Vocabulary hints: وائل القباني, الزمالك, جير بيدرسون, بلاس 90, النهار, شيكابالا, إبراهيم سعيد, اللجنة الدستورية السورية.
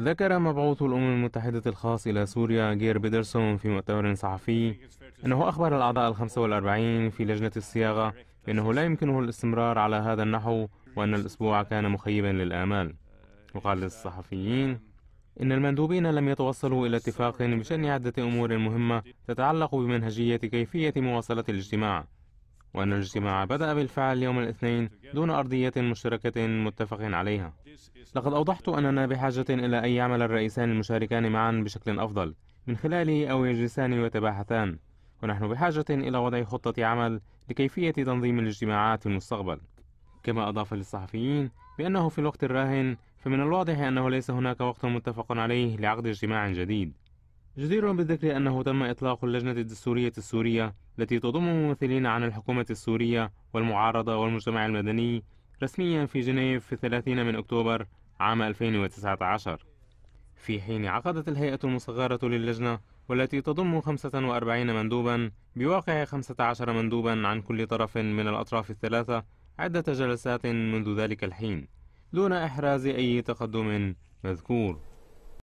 ذكر مبعوث الأمم المتحدة الخاص إلى سوريا جير بيدرسون في مؤتمر صحفي أنه أخبر الأعضاء 45 في لجنة الصياغة بأنه لا يمكنه الاستمرار على هذا النحو، وأن الأسبوع كان مخيبا للآمال. وقال للصحفيين إن المندوبين لم يتوصلوا إلى اتفاق بشأن عدة أمور مهمة تتعلق بمنهجية كيفية مواصلة الاجتماع، وأن الاجتماع بدأ بالفعل يوم الاثنين دون أرضية مشتركة متفق عليها. لقد أوضحت أننا بحاجة إلى أن يعمل الرئيسان المشاركان معا بشكل أفضل من خلال أو يجلسان ويتباحثان، ونحن بحاجة إلى وضع خطة عمل لكيفية تنظيم الاجتماعات في المستقبل. كما أضاف للصحفيين بأنه في الوقت الراهن فمن الواضح أنه ليس هناك وقت متفق عليه لعقد اجتماع جديد. جدير بالذكر أنه تم إطلاق اللجنة الدستورية السورية التي تضم ممثلين عن الحكومة السورية والمعارضة والمجتمع المدني رسميا في جنيف في 30 من أكتوبر عام 2019، في حين عقدت الهيئة المصغرة للجنة والتي تضم 45 مندوبا بواقع 15 مندوبا عن كل طرف من الأطراف الثلاثة عدة جلسات منذ ذلك الحين دون إحراز أي تقدم مذكور.